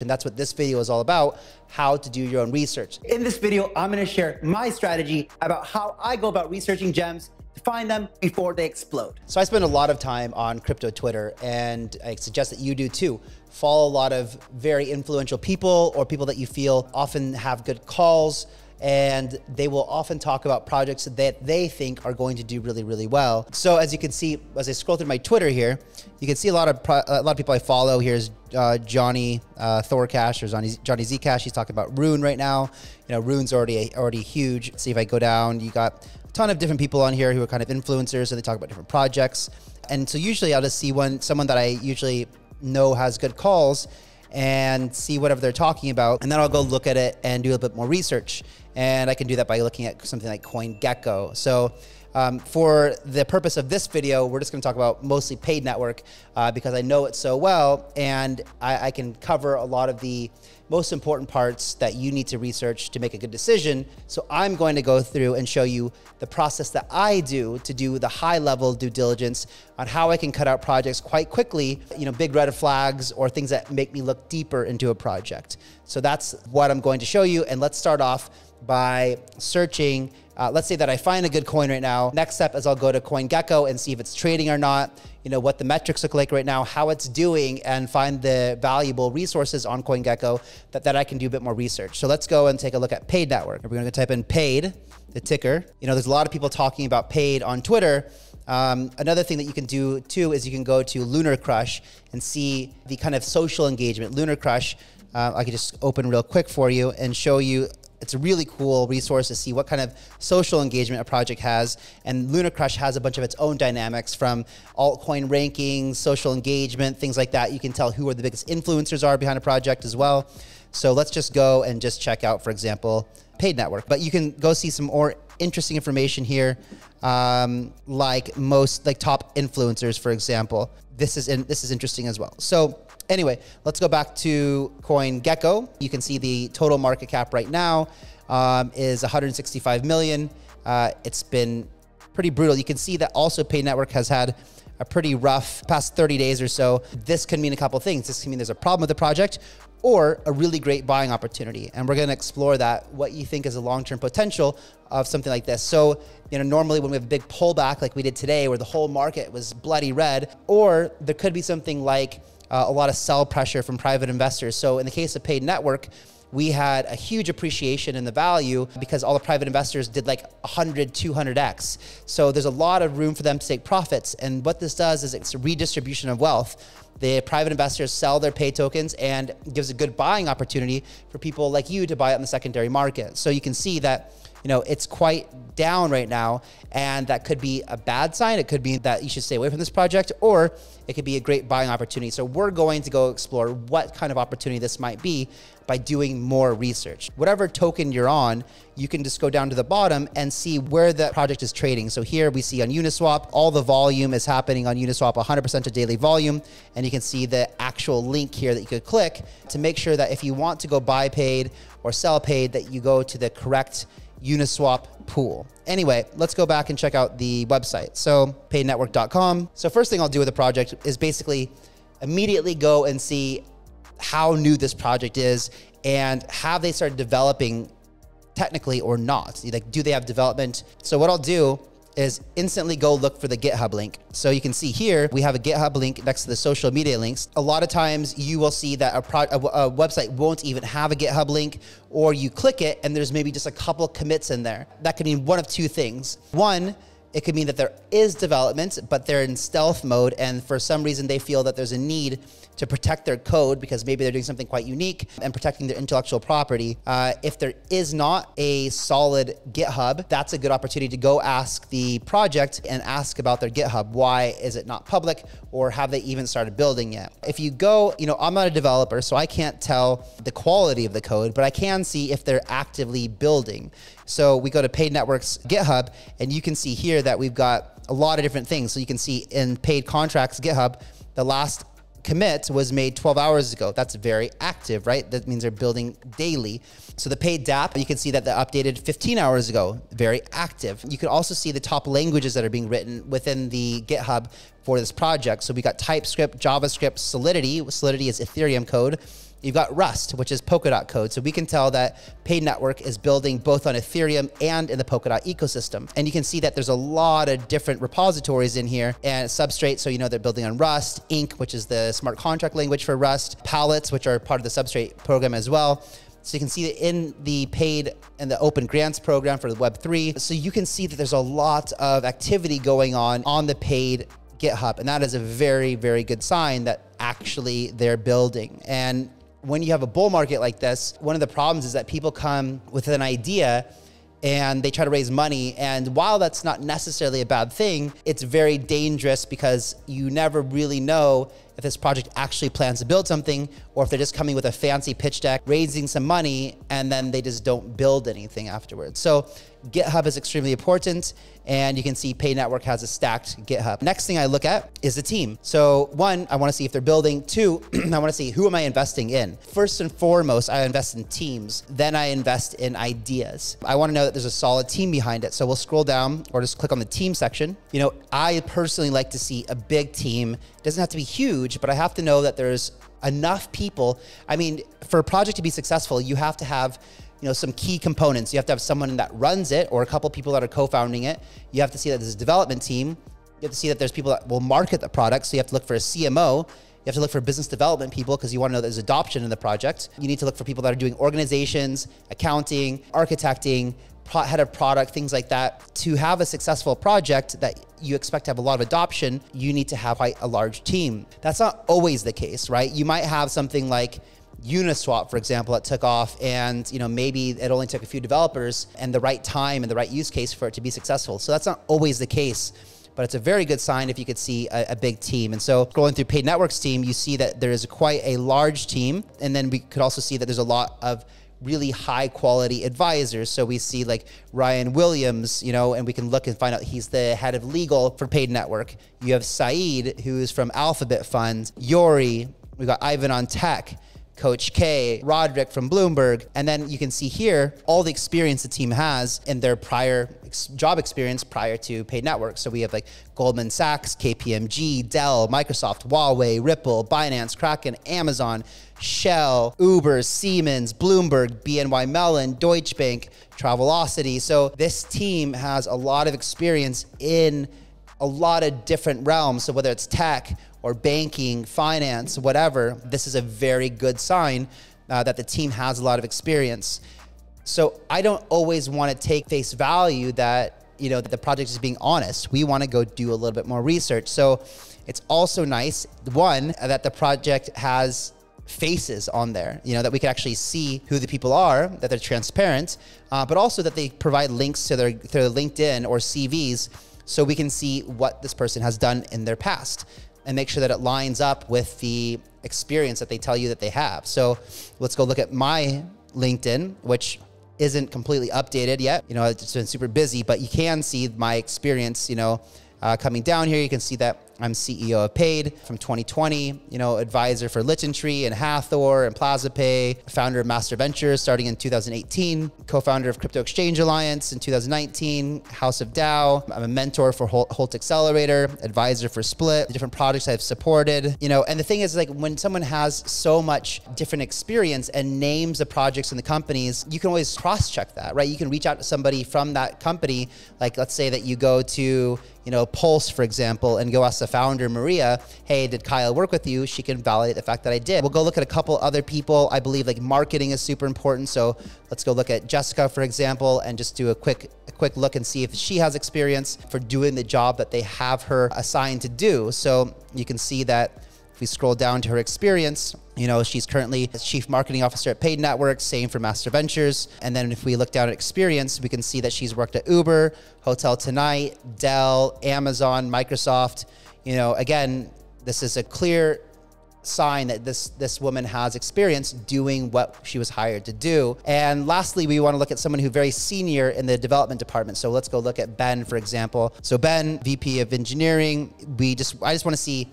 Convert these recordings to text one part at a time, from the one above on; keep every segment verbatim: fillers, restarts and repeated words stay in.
And that's what this video is all about, how to do your own research. In this video, I'm going to share my strategy about how I go about researching gems to find them before they explode. So I spend a lot of time on crypto Twitter, and I suggest that you do too. Follow a lot of very influential people or people that you feel often have good calls, and they will often talk about projects that they think are going to do really, really well. So as you can see, as I scroll through my Twitter here, you can see a lot of pro a lot of people I follow. Here's Uh, Johnny uh, Thorcash or Johnny, Johnny Zcash. He's talking about Rune right now. You know, Rune's already already huge. See, so if I go down, you got a ton of different people on here who are kind of influencers, and they talk about different projects. And so usually I'll just see one someone that I usually know has good calls and see whatever they're talking about, and then I'll go look at it and do a bit more research. And I can do that by looking at something like CoinGecko. So Um, for the purpose of this video, we're just going to talk about mostly Paid Network uh, because I know it so well, and I, I can cover a lot of the most important parts that you need to research to make a good decision. So I'm going to go through and show you the process that I do to do the high level due diligence on how I can cut out projects quite quickly, you know, big red flags or things that make me look deeper into a project. So that's what I'm going to show you. And let's start off by searching. Uh, let's say that I find a good coin right now. Next step is I'll go to CoinGecko and see if it's trading or not, you know, what the metrics look like right now, how it's doing, and find the valuable resources on CoinGecko that, that I can do a bit more research. So let's go and take a look at Paid Network. We're going to type in Paid, the ticker. You know, there's a lot of people talking about Paid on Twitter. Um, another thing that you can do too is you can go to LunarCrush and see the kind of social engagement. LunarCrush, uh, I can just open real quick for you and show you. It's a really cool resource to see what kind of social engagement a project has. And LunarCrush has a bunch of its own dynamics from altcoin rankings, social engagement, things like that. You can tell who are the biggest influencers are behind a project as well. So let's just go and just check out, for example, Paid Network. But you can go see some more interesting information here, um, like most like top influencers, for example. This is in, this is interesting as well. So anyway, let's go back to CoinGecko. You can see the total market cap right now um, is one hundred sixty-five million. Uh, it's been pretty brutal. You can see that also Paid Network has had a pretty rough past thirty days or so. This can mean a couple of things. This can mean there's a problem with the project or a really great buying opportunity. And we're going to explore that, what you think is the long-term potential of something like this. So, you know, normally when we have a big pullback like we did today where the whole market was bloody red, or there could be something like uh, a lot of sell pressure from private investors. So in the case of Paid Network, we had a huge appreciation in the value because all the private investors did like one hundred, two hundred X. So there's a lot of room for them to take profits. And what this does is it's a redistribution of wealth. The private investors sell their pay tokens and gives a good buying opportunity for people like you to buy it on the secondary market. So you can see that, you know, it's quite down right now, and that could be a bad sign. It could be that you should stay away from this project, or it could be a great buying opportunity. So we're going to go explore what kind of opportunity this might be by doing more research. Whatever token you're on, you can just go down to the bottom and see where the project is trading. So here we see on Uniswap, all the volume is happening on Uniswap, one hundred percent of daily volume. And you can see the actual link here that you could click to make sure that if you want to go buy Paid or sell Paid, that you go to the correct Uniswap pool. Anyway, let's go back and check out the website. So paid network dot com. So first thing I'll do with the project is basically immediately go and see how new this project is and have they started developing technically or not. Like, do they have development? So what I'll do is instantly go look for the GitHub link. So you can see here, we have a GitHub link next to the social media links. A lot of times you will see that a, pro a, a website won't even have a GitHub link, or you click it and there's maybe just a couple of commits in there. That could mean one of two things. One, it could mean that there is development, but they're in stealth mode. And for some reason, they feel that there's a need to protect their code because maybe they're doing something quite unique and protecting their intellectual property. Uh, if there is not a solid GitHub, that's a good opportunity to go ask the project and ask about their GitHub. Why is it not public, or have they even started building yet? If you go, you know, I'm not a developer, so I can't tell the quality of the code, but I can see if they're actively building. So we go to Paid Network's GitHub, and you can see here that we've got a lot of different things. So you can see in Paid Contracts GitHub, the last commit was made twelve hours ago. That's very active, right? That means they're building daily. So the Paid dApp, you can see that the updated fifteen hours ago, very active. You can also see the top languages that are being written within the GitHub for this project. So we got TypeScript, JavaScript, Solidity. Solidity is Ethereum code. You've got Rust, which is Polkadot code. So we can tell that Paid Network is building both on Ethereum and in the Polkadot ecosystem. And you can see that there's a lot of different repositories in here, and Substrate. So, you know, they're building on Rust, Ink, which is the smart contract language for Rust, palettes, which are part of the Substrate program as well. So you can see that in the paid and the open grants program for the Web three. So you can see that there's a lot of activity going on on the paid GitHub. And that is a very, very good sign that actually they're building. And when you have a bull market like this, one of the problems is that people come with an idea and they try to raise money. And while that's not necessarily a bad thing, it's very dangerous because you never really know if this project actually plans to build something or if they're just coming with a fancy pitch deck, raising some money, and then they just don't build anything afterwards. So GitHub is extremely important. And you can see Paid Network has a stacked GitHub. Next thing I look at is the team. So one, I want to see if they're building. Two, I want to see who am I investing in? First and foremost, I invest in teams. Then I invest in ideas. I want to know that there's a solid team behind it. So we'll scroll down or just click on the team section. You know, I personally like to see a big team. It doesn't have to be huge, but I have to know that there's enough people. I mean, for a project to be successful, you have to have you know, some key components. You have to have someone that runs it or a couple people that are co-founding it. You have to see that there's a development team. You have to see that there's people that will market the product. So you have to look for a C M O. You have to look for business development people because you want to know there's adoption in the project. You need to look for people that are doing organizations, accounting, architecting, head of product, things like that. To have a successful project that you expect to have a lot of adoption, you need to have a large team. That's not always the case, right? You might have something like Uniswap, for example, that took off, and you know maybe it only took a few developers and the right time and the right use case for it to be successful. So that's not always the case, but it's a very good sign if you could see a, a big team. And so scrolling through Paid Network's team, you see that there is quite a large team. And then we could also see that there's a lot of really high quality advisors. So we see like Ryan Williams, you know, and we can look and find out he's the head of legal for Paid Network. You have Saeed, who is from Alphabet Fund, Yori, we got Ivan on Tech, Coach K, Roderick from Bloomberg. And then you can see here all the experience the team has in their prior ex job experience prior to Paid Network. So we have like Goldman Sachs, K P M G, Dell, Microsoft, Huawei, Ripple, Binance, Kraken, Amazon, Shell, Uber, Siemens, Bloomberg, B N Y Mellon, Deutsche Bank, Travelocity. So this team has a lot of experience in a lot of different realms. So whether it's tech or banking, finance, whatever, this is a very good sign uh, that the team has a lot of experience. So I don't always want to take face value that, you know, that the project is being honest. We want to go do a little bit more research. So it's also nice, one, that the project has faces on there, you know, that we can actually see who the people are, that they're transparent, uh, but also that they provide links to their, to their LinkedIn or C Vs, so we can see what this person has done in their past and make sure that it lines up with the experience that they tell you that they have. So let's go look at my LinkedIn, which isn't completely updated yet. You know, it's been super busy, but you can see my experience, you know, uh, coming down here. You can see that I'm C E O of Paid from twenty twenty, you know, advisor for Litton Tree and Hathor and PlazaPay, founder of Master Ventures starting in two thousand eighteen, co-founder of Crypto Exchange Alliance in two thousand nineteen, House of Dow. I'm a mentor for Holt Accelerator, advisor for Split, the different projects I've supported, you know, and the thing is like when someone has so much different experience and names the projects and the companies, you can always cross-check that, right? You can reach out to somebody from that company. Like, let's say that you go to, you know, Pulse, for example, and go ask the founder, Maria, hey, did Kyle work with you? She can validate the fact that I did. We'll go look at a couple other people. I believe like marketing is super important. So let's go look at Jessica, for example, and just do a quick, a quick look and see if she has experience for doing the job that they have her assigned to do. So you can see that if we scroll down to her experience, you know, she's currently Chief Marketing Officer at Paid Network, same for Master Ventures. And then if we look down at experience, we can see that she's worked at Uber, Hotel Tonight, Dell, Amazon, Microsoft. You know, again, this is a clear sign that this, this woman has experience doing what she was hired to do. And lastly, we want to look at someone who's very senior in the development department. So let's go look at Ben, for example. So Ben, V P of engineering, we just, I just want to see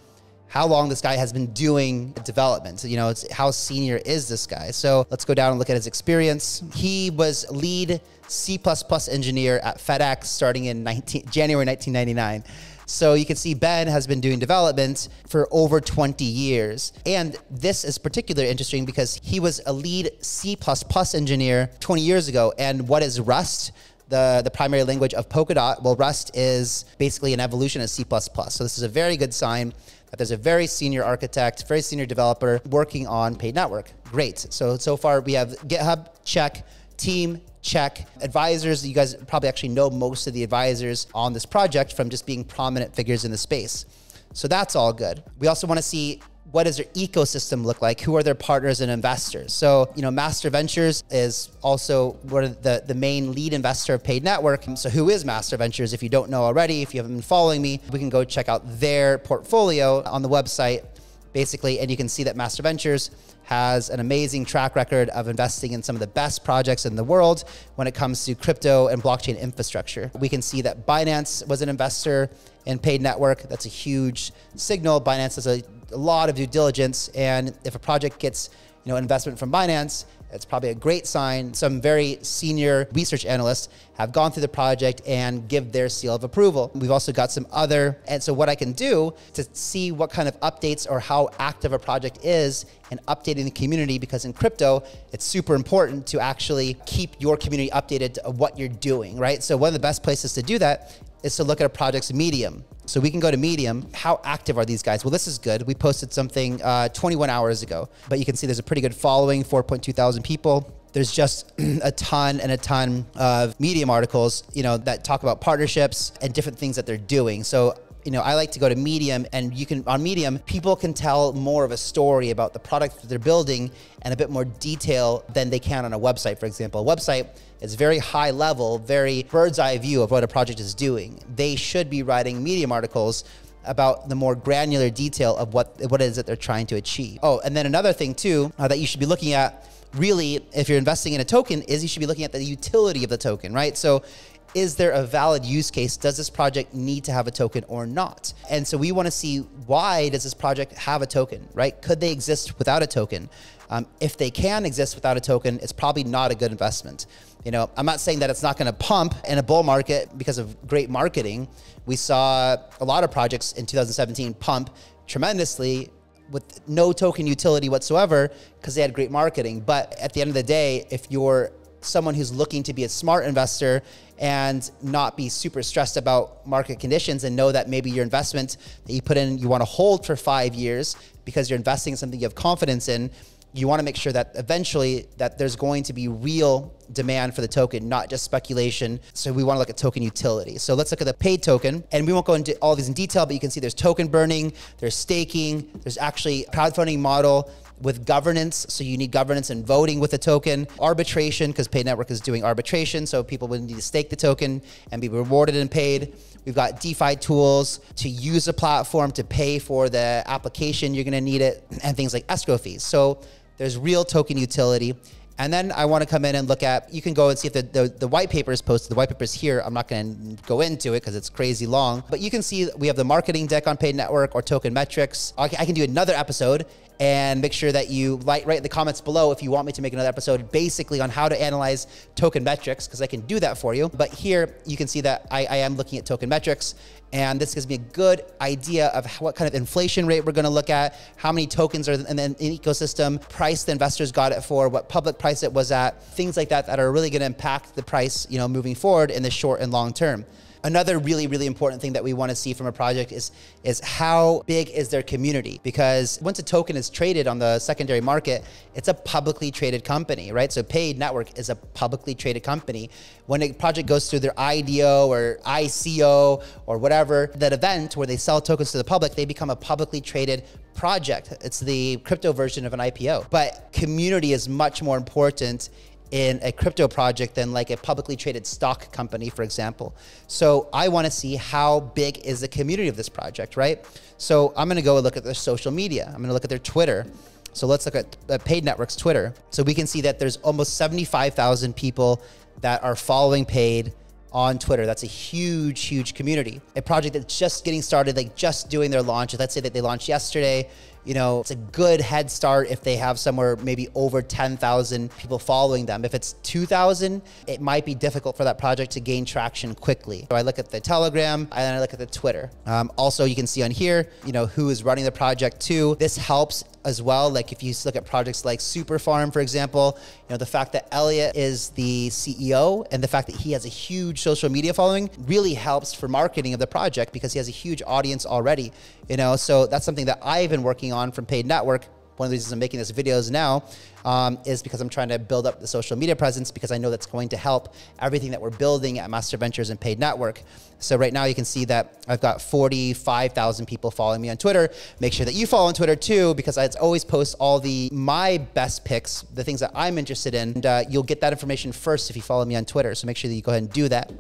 how long this guy has been doing development. You know, it's how senior is this guy? So let's go down and look at his experience. He was lead C plus plus engineer at FedEx starting in January nineteen ninety-nine. So you can see Ben has been doing development for over twenty years. And this is particularly interesting because he was a lead C plus plus engineer twenty years ago. And what is Rust? The, the primary language of Polkadot. Well, Rust is basically an evolution of C plus plus. So this is a very good sign that there's a very senior architect, very senior developer working on Paid Network. Great. So, so far we have GitHub, check, team, check, advisors. You guys probably actually know most of the advisors on this project from just being prominent figures in the space. So that's all good. We also want to see, what does their ecosystem look like? Who are their partners and investors? So, you know, Master Ventures is also one of the, the main lead investor of Paid Network. So who is Master Ventures? If you don't know already, if you haven't been following me, we can go check out their portfolio on the website, basically. And you can see that Master Ventures has an amazing track record of investing in some of the best projects in the world when it comes to crypto and blockchain infrastructure. We can see that Binance was an investor in Paid Network. That's a huge signal. Binance is a a lot of due diligence, and if a project gets, you know, investment from Binance, it's probably a great sign. Some very senior research analysts have gone through the project and give their seal of approval. We've also got some other, and so what I can do to see what kind of updates or how active a project is and updating the community, because in crypto, it's super important to actually keep your community updated to what you're doing, right? So one of the best places to do that is to look at a project's Medium. So we can go to Medium. How active are these guys? Well, this is good. We posted something uh, twenty-one hours ago, but you can see there's a pretty good following, four point two thousand people. There's just a ton and a ton of Medium articles, you know, that talk about partnerships and different things that they're doing. So, you know, I like to go to Medium, and you can, on Medium, people can tell more of a story about the product that they're building and a bit more detail than they can on a website, for example. A website is very high level, very bird's eye view of what a project is doing. They should be writing Medium articles about the more granular detail of what, what it is that they're trying to achieve. Oh, and then another thing too uh, that you should be looking at, really, if you're investing in a token, is you should be looking at the utility of the token, right? So, is there a valid use case? Does this project need to have a token or not? And so we want to see, why does this project have a token, right? Could they exist without a token? Um, if they can exist without a token, it's probably not a good investment. You know, I'm not saying that it's not going to pump in a bull market because of great marketing. We saw a lot of projects in two thousand seventeen pump tremendously with no token utility whatsoever because they had great marketing. But at the end of the day, if you're someone who's looking to be a smart investor and not be super stressed about market conditions, and know that maybe your investment that you put in, you want to hold for five years because you're investing in something you have confidence in, you want to make sure that eventually that there's going to be real demand for the token, not just speculation. So we want to look at token utility. So let's look at the paid token, and we won't go into all these in detail, but you can see there's token burning, there's staking, there's actually a crowdfunding model with governance. So you need governance and voting with a token, arbitration, because Paid Network is doing arbitration. So people would need to stake the token and be rewarded and paid. We've got DeFi tools to use a platform to pay for the application. You're going to need it, and things like escrow fees. So there's real token utility. And then I want to come in and look at, you can go and see if the, the, the white paper is posted. The white paper is here. I'm not going to go into it because it's crazy long, but you can see we have the marketing deck on Paid Network or token metrics. I can do another episode and make sure that you like, write in the comments below if you want me to make another episode basically on how to analyze token metrics, because I can do that for you. But here you can see that I, I am looking at token metrics, and this gives me a good idea of what kind of inflation rate we're going to look at, how many tokens are in the ecosystem, price the investors got it for, what public price it was at, things like that that are really going to impact the price, you know, moving forward in the short and long term. Another really, really important thing that we want to see from a project is, is how big is their community? Because once a token is traded on the secondary market, it's a publicly traded company, right? So Paid Network is a publicly traded company. When a project goes through their I D O or I C O or whatever, that event where they sell tokens to the public, they become a publicly traded project. It's the crypto version of an I P O. But community is much more important in a crypto project than like a publicly traded stock company, for example. So I want to see how big is the community of this project, right? So I'm going to go and look at their social media. I'm going to look at their Twitter. So let's look at uh, Paid Network's Twitter. So we can see that there's almost seventy-five thousand people that are following Paid on Twitter. That's a huge, huge community. A project that's just getting started, like just doing their launch. Let's say that they launched yesterday. You know, it's a good head start if they have somewhere maybe over ten thousand people following them. If it's two thousand, it might be difficult for that project to gain traction quickly. So I look at the Telegram and then I look at the Twitter. Um, also, you can see on here, you know, who is running the project too. This helps as well. Like if you look at projects like Super Farm, for example, you know, the fact that Elliot is the C E O and the fact that he has a huge social media following really helps for marketing of the project because he has a huge audience already, you know, so that's something that I've been working on from Paid Network. One of the reasons I'm making these videos now um, is because I'm trying to build up the social media presence because I know that's going to help everything that we're building at Master Ventures and Paid Network. So right now you can see that I've got forty-five thousand people following me on Twitter. Make sure that you follow on Twitter too, because I always post all the, my best picks, the things that I'm interested in. And uh, you'll get that information first if you follow me on Twitter. So make sure that you go ahead and do that.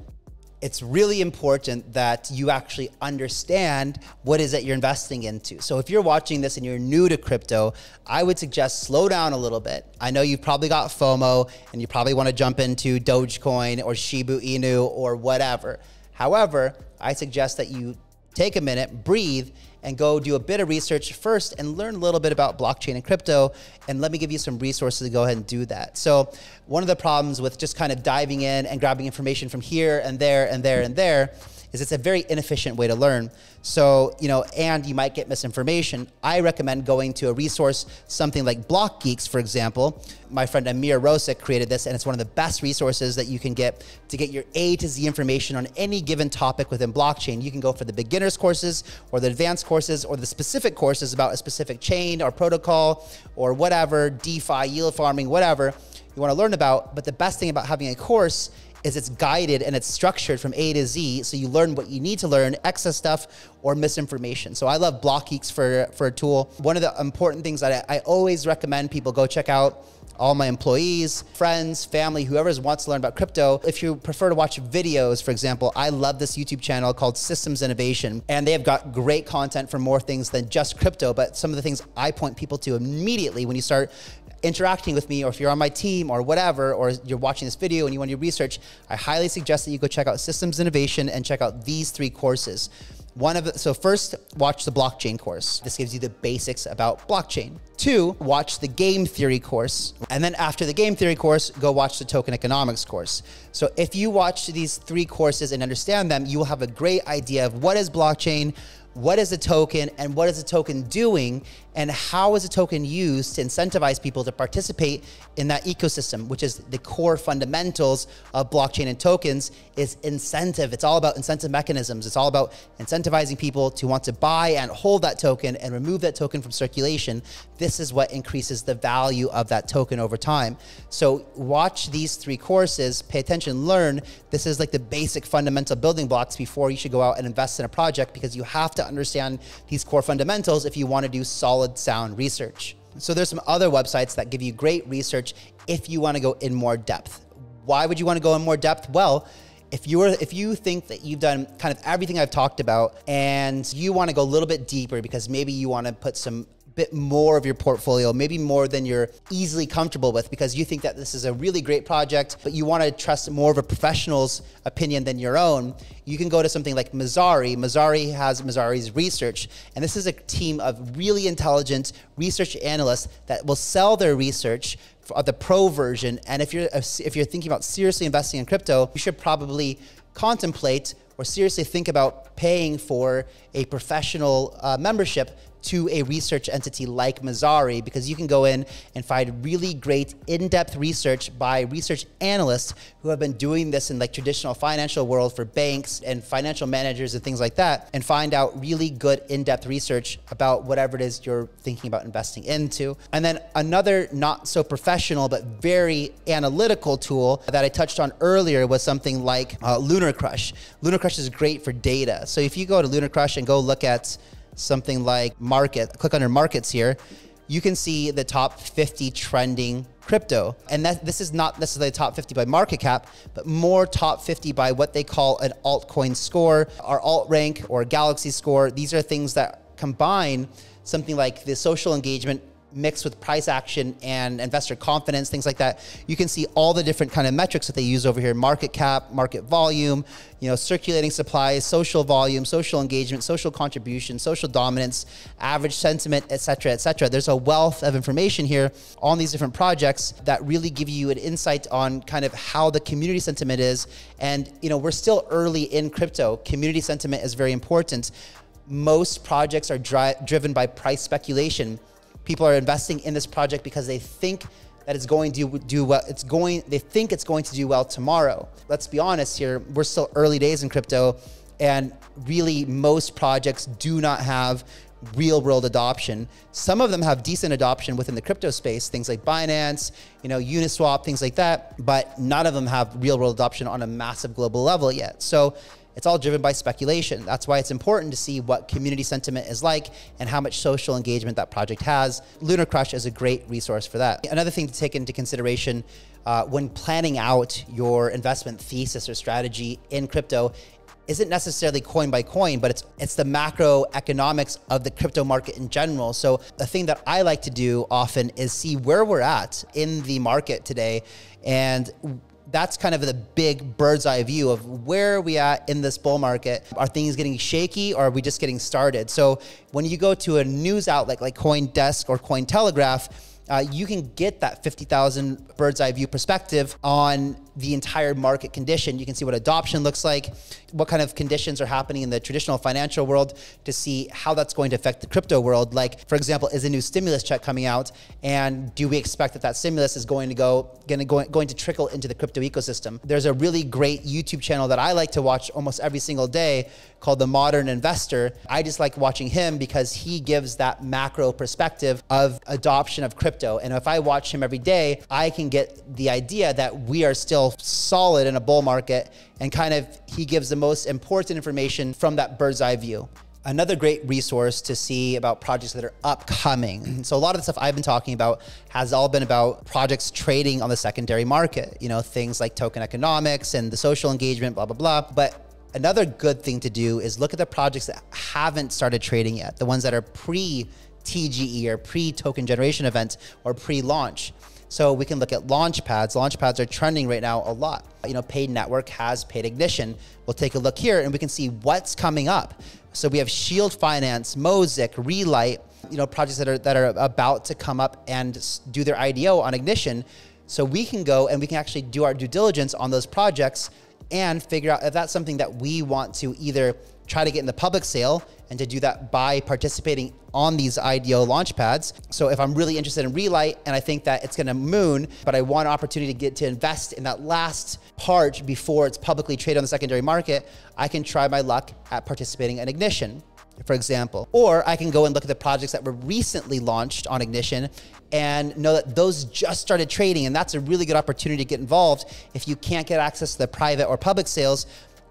It's really important that you actually understand what is that you're investing into. So if you're watching this and you're new to crypto, I would suggest slow down a little bit. I know you've probably got FOMO and you probably want to jump into Dogecoin or Shiba Inu or whatever. However, I suggest that you take a minute, breathe, and go do a bit of research first and learn a little bit about blockchain and crypto. And let me give you some resources to go ahead and do that. So one of the problems with just kind of diving in and grabbing information from here and there and there and there is it's a very inefficient way to learn. So, you know, and you might get misinformation. I recommend going to a resource, something like Block Geeks, for example. My friend Amir Rosic created this, and it's one of the best resources that you can get to get your A to Z information on any given topic within blockchain. You can go for the beginner's courses or the advanced courses or the specific courses about a specific chain or protocol or whatever, DeFi, yield farming, whatever you want to learn about. But the best thing about having a course is it's guided and it's structured from A to Z. So you learn what you need to learn, excess stuff or misinformation. So I love Block Geeks for, for a tool. One of the important things that I, I always recommend people go check out, all my employees, friends, family, whoever wants to learn about crypto. If you prefer to watch videos, for example, I love this YouTube channel called Systems Innovation, and they have got great content for more things than just crypto. But some of the things I point people to immediately when you start interacting with me, or if you're on my team or whatever, or you're watching this video and you want to do research, I highly suggest that you go check out Systems Innovation and check out these three courses. One of the, so first, watch the blockchain course. This gives you the basics about blockchain. Two, watch the game theory course. And then after the game theory course, go watch the token economics course. So if you watch these three courses and understand them, you will have a great idea of what is blockchain, what is a token, and what is a token doing, and how is a token used to incentivize people to participate in that ecosystem, which is the core fundamentals of blockchain and tokens is incentive. It's all about incentive mechanisms. It's all about incentivizing people to want to buy and hold that token and remove that token from circulation. This is what increases the value of that token over time. So watch these three courses, pay attention, learn. This is like the basic fundamental building blocks before you should go out and invest in a project, because you have to understand these core fundamentals if you want to do solid, sound research. So there's some other websites that give you great research if you want to go in more depth. Why would you want to go in more depth? Well, If you, were, if you think that you've done kind of everything I've talked about and you want to go a little bit deeper because maybe you want to put some bit more of your portfolio, maybe more than you're easily comfortable with because you think that this is a really great project, but you want to trust more of a professional's opinion than your own, you can go to something like Messari. Messari has Messari's Research. And this is a team of really intelligent research analysts that will sell their research of the pro version. And if you're, if you're thinking about seriously investing in crypto, you should probably contemplate or seriously think about paying for a professional uh, membership to a research entity like Messari, because you can go in and find really great in-depth research by research analysts who have been doing this in like traditional financial world for banks and financial managers and things like that, and find out really good in-depth research about whatever it is you're thinking about investing into. And then another not so professional, but very analytical tool that I touched on earlier was something like uh, LunarCrush. LunarCrush is great for data. So if you go to LunarCrush and go look at something like market, click under markets here, you can see the top fifty trending crypto. And that, this is not necessarily top fifty by market cap, but more top fifty by what they call an altcoin score, or alt rank, or galaxy score. These are things that combine something like the social engagement mixed with price action and investor confidence, things like that. You can see all the different kind of metrics that they use over here: market cap, market volume, you know, circulating supply, social volume, social engagement, social contribution, social dominance, average sentiment, et cetera, et cetera. There's a wealth of information here on these different projects that really give you an insight on kind of how the community sentiment is. And, you know, we're still early in crypto. Community sentiment is very important. Most projects are dri- driven by price speculation. People are investing in this project because they think that it's going to do well. It's going, they think it's going to do well tomorrow. Let's be honest here. We're still early days in crypto, and really most projects do not have real world adoption. Some of them have decent adoption within the crypto space, things like Binance, you know, Uniswap, things like that, but none of them have real world adoption on a massive global level yet. So it's all driven by speculation. That's why it's important to see what community sentiment is like and how much social engagement that project has. LunarCrush is a great resource for that. Another thing to take into consideration uh, when planning out your investment thesis or strategy in crypto isn't necessarily coin by coin, but it's it's the macroeconomics of the crypto market in general. So the thing that I like to do often is see where we're at in the market today, and that's kind of the big bird's eye view of where are we at in this bull market. Are things getting shaky, or are we just getting started? So when you go to a news outlet like CoinDesk or Cointelegraph, uh, you can get that fifty thousand bird's eye view perspective on the entire market condition. You can see what adoption looks like, what kind of conditions are happening in the traditional financial world to see how that's going to affect the crypto world. Like, for example, is a new stimulus check coming out, and do we expect that that stimulus is going to go, going to, go, going to trickle into the crypto ecosystem? There's a really great YouTube channel that I like to watch almost every single day called The Modern Investor. I just like watching him because he gives that macro perspective of adoption of crypto. And if I watch him every day, I can get the idea that we are still solid in a bull market, and kind of he gives the most important information from that bird's eye view. Another great resource to see about projects that are upcoming. So a lot of the stuff I've been talking about has all been about projects trading on the secondary market, you know, things like token economics and the social engagement, blah, blah, blah. But another good thing to do is look at the projects that haven't started trading yet, the ones that are pre T G E or pre-token generation event or pre-launch. So we can look at launch pads. Launch pads are trending right now a lot. You know, Paid Network has Paid Ignition. We'll take a look here and we can see what's coming up. So we have Shield Finance, Mozik, Relight, you know, projects that are, that are about to come up and do their I D O on Ignition. So we can go and we can actually do our due diligence on those projects and figure out if that's something that we want to either try to get in the public sale, and to do that by participating on these I D O launch pads. So if I'm really interested in Relight and I think that it's gonna moon, but I want an opportunity to get to invest in that last part before it's publicly traded on the secondary market, I can try my luck at participating in Ignition, for example. Or I can go and look at the projects that were recently launched on Ignition and know that those just started trading. And that's a really good opportunity to get involved. If you can't get access to the private or public sales,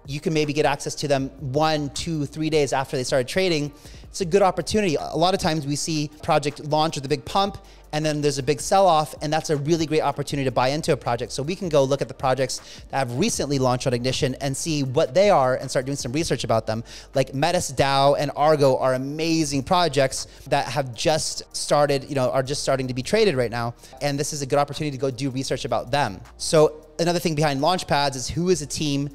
you can maybe get access to them one, two, three days after they started trading. It's a good opportunity. A lot of times we see project launch with a big pump, and then there's a big sell-off, and that's a really great opportunity to buy into a project. So we can go look at the projects that have recently launched on Ignition and see what they are and start doing some research about them. Like Metis DAO and Argo are amazing projects that have just started, you know, are just starting to be traded right now. And this is a good opportunity to go do research about them. So another thing behind launch pads is who is a team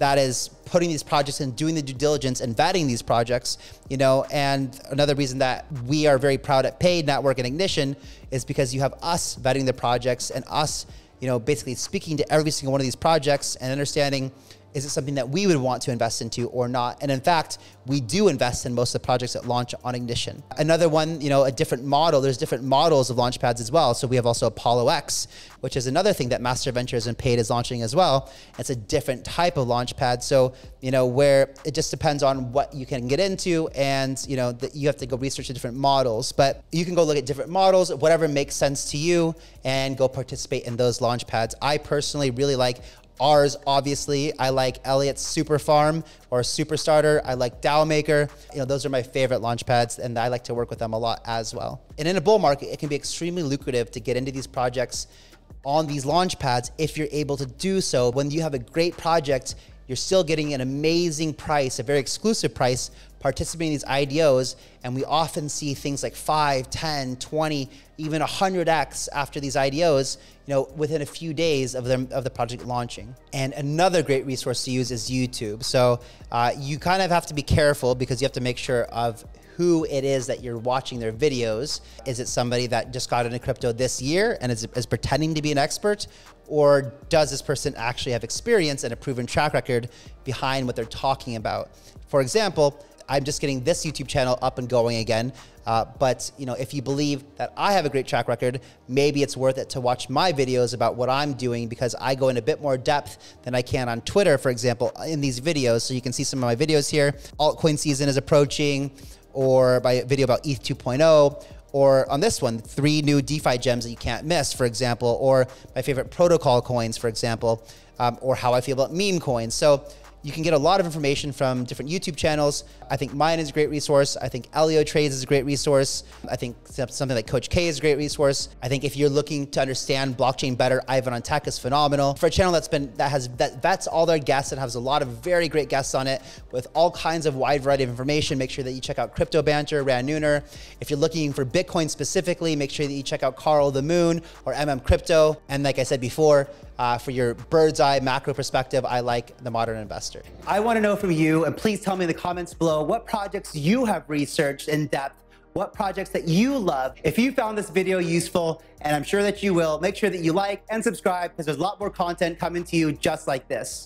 that is putting these projects and doing the due diligence and vetting these projects, you know. And another reason that we are very proud at Paid Network and Ignition is because you have us vetting the projects and us, you know, basically speaking to every single one of these projects and understanding, is it something that we would want to invest into or not? And in fact, we do invest in most of the projects that launch on Ignition. Another one, you know, a different model. There's different models of launch pads as well. So we have also Apollo X, which is another thing that Master Ventures and Paid is launching as well. It's a different type of launch pad. So, you know, where it just depends on what you can get into, and, you know, that you have to go research the different models, but you can go look at different models, whatever makes sense to you, and go participate in those launch pads. I personally really like ours, obviously. I like Elliot's Super Farm or Super Starter. I like DAO Maker. You know, those are my favorite launch pads, and I like to work with them a lot as well. And in a bull market, it can be extremely lucrative to get into these projects on these launch pads if you're able to do so. When you have a great project, you're still getting an amazing price, a very exclusive price, participating in these I D Os, and we often see things like five, ten, twenty, even one hundred X after these I D Os, you know, within a few days of the, of the project launching. And another great resource to use is YouTube. So uh, you kind of have to be careful because you have to make sure of who it is that you're watching their videos. Is it somebody that just got into crypto this year and is, is pretending to be an expert? Or does this person actually have experience and a proven track record behind what they're talking about? For example, I'm just getting this YouTube channel up and going again. Uh, but you know, if you believe that I have a great track record, maybe it's worth it to watch my videos about what I'm doing, because I go in a bit more depth than I can on Twitter, for example, in these videos. So you can see some of my videos here. Altcoin season is approaching, or my video about E T H two point oh, or on this one, three new DeFi gems that you can't miss, for example, or my favorite protocol coins, for example, um, or how I feel about meme coins. So you can get a lot of information from different YouTube channels. I think mine is a great resource. I think Elio Trades is a great resource. I think something like Coach K is a great resource. I think if you're looking to understand blockchain better, Ivan on Tech is phenomenal. For a channel that's been, that has, that vets all their guests and has a lot of very great guests on it with all kinds of wide variety of information, make sure that you check out Crypto Banter, Ryan Nooner. If you're looking for Bitcoin specifically, make sure that you check out Carl the Moon or M M Crypto. And like I said before, Uh, for your bird's eye macro perspective, I like The Modern Investor. I want to know from you, and please tell me in the comments below, what projects you have researched in depth, what projects that you love. If you found this video useful, and I'm sure that you will, make sure that you like and subscribe, because there's a lot more content coming to you just like this.